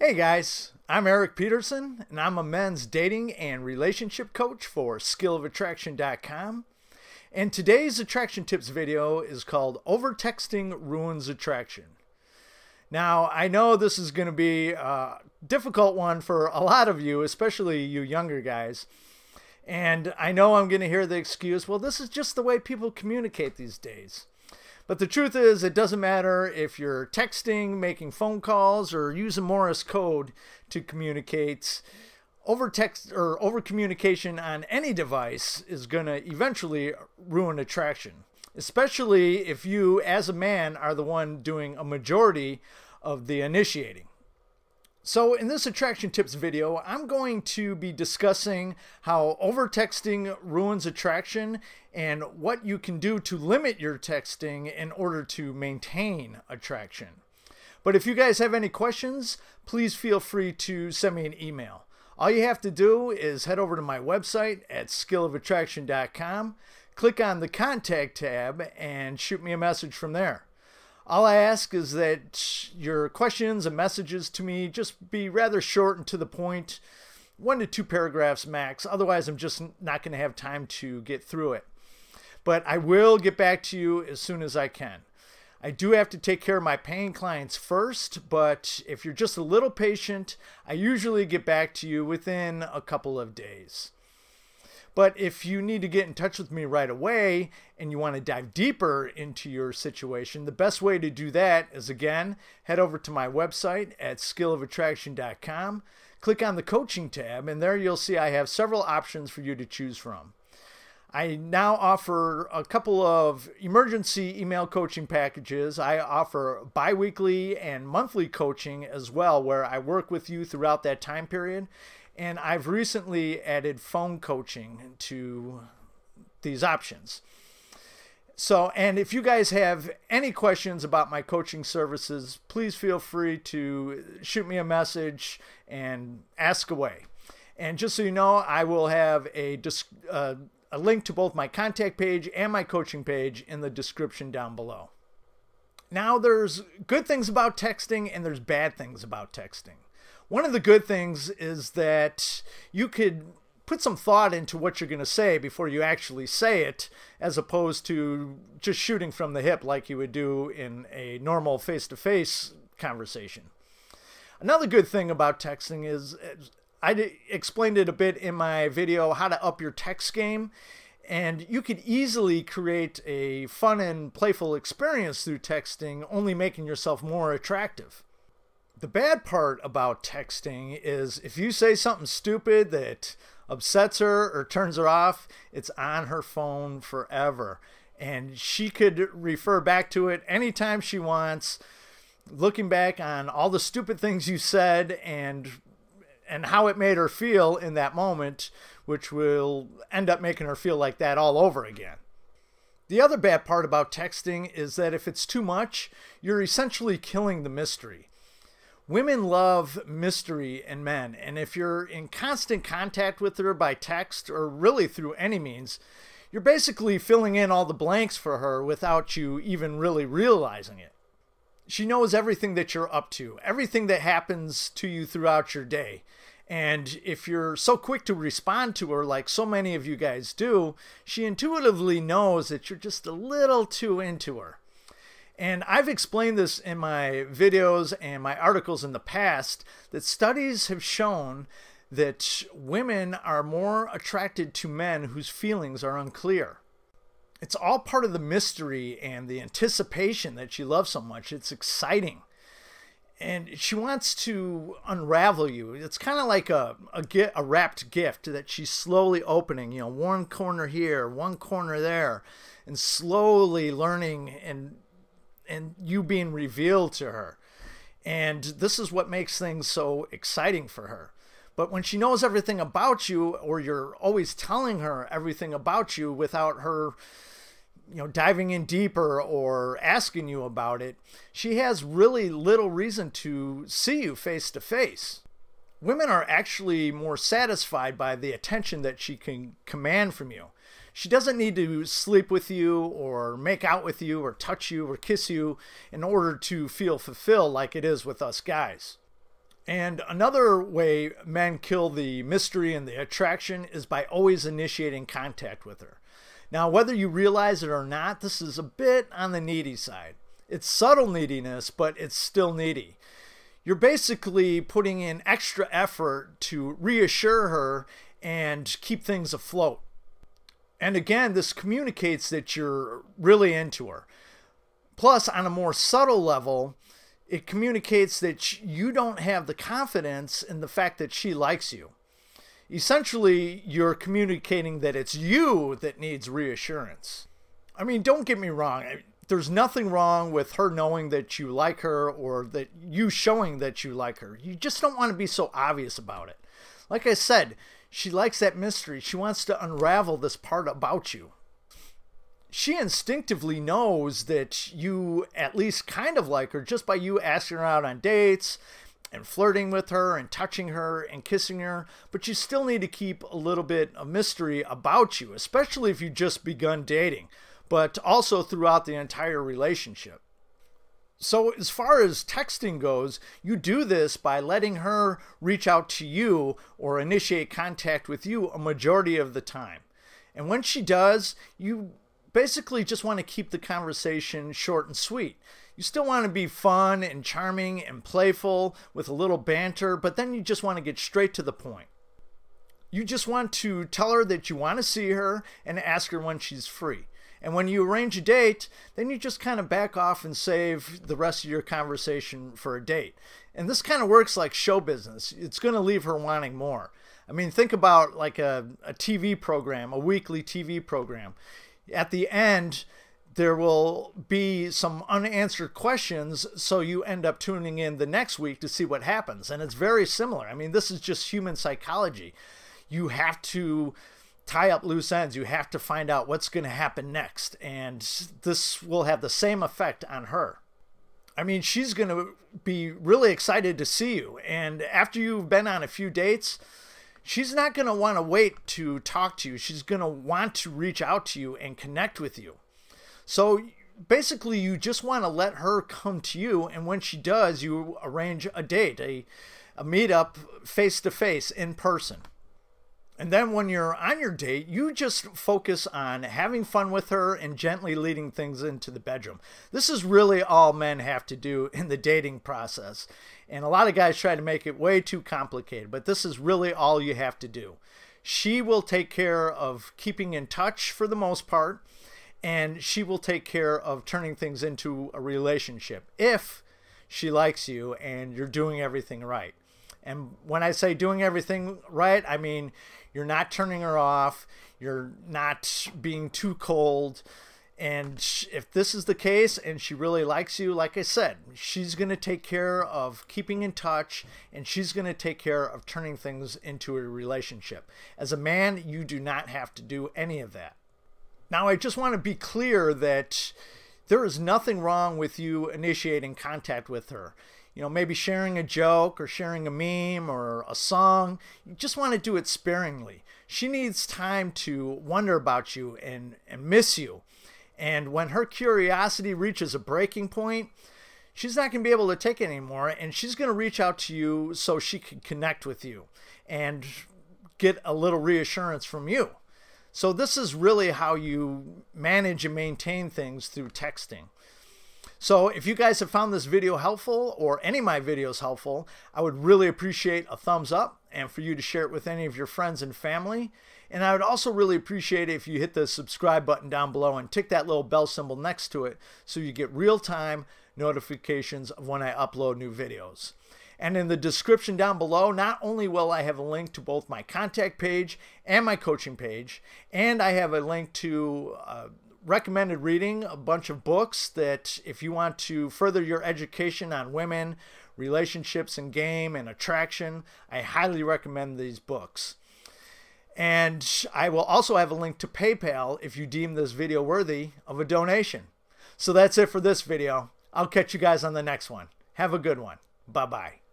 Hey guys, I'm Erik Peterson, and I'm a men's dating and relationship coach for skillofattraction.com. And today's attraction tips video is called Over Texting Ruins Attraction. Now, I know this is going to be a difficult one for a lot of you, especially you younger guys. And I know I'm going to hear the excuse, well, this is just the way people communicate these days. But the truth is, it doesn't matter if you're texting, making phone calls, or using Morse code to communicate. Over-text or over-communication on any device is going to eventually ruin attraction, especially if you, as a man, are the one doing a majority of the initiating. So in this attraction tips video, I'm going to be discussing how over-texting ruins attraction and what you can do to limit your texting in order to maintain attraction. But if you guys have any questions, please feel free to send me an email. All you have to do is head over to my website at skillofattraction.com, click on the contact tab, and shoot me a message from there. All I ask is that your questions and messages to me just be rather short and to the point, 1 to 2 paragraphs max. Otherwise, I'm just not going to have time to get through it. But I will get back to you as soon as I can. I do have to take care of my paying clients first, but if you're just a little patient, I usually get back to you within a couple of days. But if you need to get in touch with me right away and you want to dive deeper into your situation, the best way to do that is, again, head over to my website at skillofattraction.com, click on the coaching tab, and there you'll see I have several options for you to choose from. I now offer a couple of emergency email coaching packages. I offer bi-weekly and monthly coaching as well, where I work with you throughout that time period. And I've recently added phone coaching to these options. So, and if you guys have any questions about my coaching services, please feel free to shoot me a message and ask away. And just so you know, I will have a link to both my contact page and my coaching page in the description down below. Now, there's good things about texting and there's bad things about texting. One of the good things is that you could put some thought into what you're going to say before you actually say it, as opposed to just shooting from the hip like you would do in a normal face-to-face conversation. Another good thing about texting is, I explained it a bit in my video, how to up your text game. And you could easily create a fun and playful experience through texting, only making yourself more attractive. The bad part about texting is if you say something stupid that upsets her or turns her off, it's on her phone forever. And she could refer back to it anytime she wants, looking back on all the stupid things you said and how it made her feel in that moment, which will end up making her feel like that all over again. The other bad part about texting is that if it's too much, you're essentially killing the mystery. Women love mystery in men, and if you're in constant contact with her by text or really through any means, you're basically filling in all the blanks for her without you even really realizing it. She knows everything that you're up to, everything that happens to you throughout your day. And if you're so quick to respond to her like so many of you guys do, she intuitively knows that you're just a little too into her. And I've explained this in my videos and my articles in the past, that studies have shown that women are more attracted to men whose feelings are unclear. It's all part of the mystery and the anticipation that she loves so much. It's exciting. And she wants to unravel you. It's kind of like a wrapped gift that she's slowly opening, you know, one corner here, one corner there, and slowly learning and you being revealed to her. And this is what makes things so exciting for her. But when she knows everything about you, or you're always telling her everything about you without her, you know, diving in deeper or asking you about it, she has really little reason to see you face to face. Women are actually more satisfied by the attention that she can command from you. She doesn't need to sleep with you or make out with you or touch you or kiss you in order to feel fulfilled like it is with us guys. And another way men kill the mystery and the attraction is by always initiating contact with her. Now, whether you realize it or not, this is a bit on the needy side. It's subtle neediness, but it's still needy. You're basically putting in extra effort to reassure her and keep things afloat. And again, this communicates that you're really into her. Plus, on a more subtle level, it communicates that you don't have the confidence in the fact that she likes you. Essentially, you're communicating that it's you that needs reassurance. I mean, don't get me wrong. There's nothing wrong with her knowing that you like her or that you showing that you like her. You just don't want to be so obvious about it. Like I said, she likes that mystery. She wants to unravel this part about you. She instinctively knows that you at least kind of like her just by you asking her out on dates and flirting with her and touching her and kissing her, but you still need to keep a little bit of mystery about you, especially if you just begun dating, but also throughout the entire relationship. So as far as texting goes, you do this by letting her reach out to you or initiate contact with you a majority of the time. And when she does, you basically just want to keep the conversation short and sweet. You still want to be fun and charming and playful with a little banter, but then you just want to get straight to the point. You just want to tell her that you want to see her and ask her when she's free. And when you arrange a date, then you just kind of back off and save the rest of your conversation for a date. And this kind of works like show business. It's going to leave her wanting more. I mean, think about like a TV program, a weekly TV program. At the end, there will be some unanswered questions, so you end up tuning in the next week to see what happens. And it's very similar. I mean, this is just human psychology. You have to tie up loose ends. You have to find out what's going to happen next. And this will have the same effect on her. I mean, she's going to be really excited to see you. And after you've been on a few dates, she's not going to want to wait to talk to you. She's going to want to reach out to you and connect with you. So basically, you just want to let her come to you. And when she does, you arrange a date, a meetup face-to-face in person. And then when you're on your date, you just focus on having fun with her and gently leading things into the bedroom. This is really all men have to do in the dating process. And a lot of guys try to make it way too complicated, but this is really all you have to do. She will take care of keeping in touch for the most part, and she will take care of turning things into a relationship if she likes you and you're doing everything right. And when I say doing everything right, I mean you're not turning her off, you're not being too cold. And if this is the case and she really likes you, like I said, she's going to take care of keeping in touch and she's going to take care of turning things into a relationship. As a man, you do not have to do any of that. Now, I just want to be clear that there is nothing wrong with you initiating contact with her. You know, maybe sharing a joke or sharing a meme or a song. You just want to do it sparingly. She needs time to wonder about you and miss you. And when her curiosity reaches a breaking point, she's not going to be able to take it anymore. And she's going to reach out to you so she can connect with you and get a little reassurance from you. So this is really how you manage and maintain things through texting. So if you guys have found this video helpful or any of my videos helpful, I would really appreciate a thumbs up and for you to share it with any of your friends and family. And I would also really appreciate it if you hit the subscribe button down below and tick that little bell symbol next to it so you get real-time notifications of when I upload new videos. And in the description down below, not only will I have a link to both my contact page and my coaching page, and I have a link to recommended reading, a bunch of books that if you want to further your education on women, relationships and game and attraction, I highly recommend these books. And I will also have a link to PayPal if you deem this video worthy of a donation. So that's it for this video. I'll catch you guys on the next one. Have a good one. Bye-bye.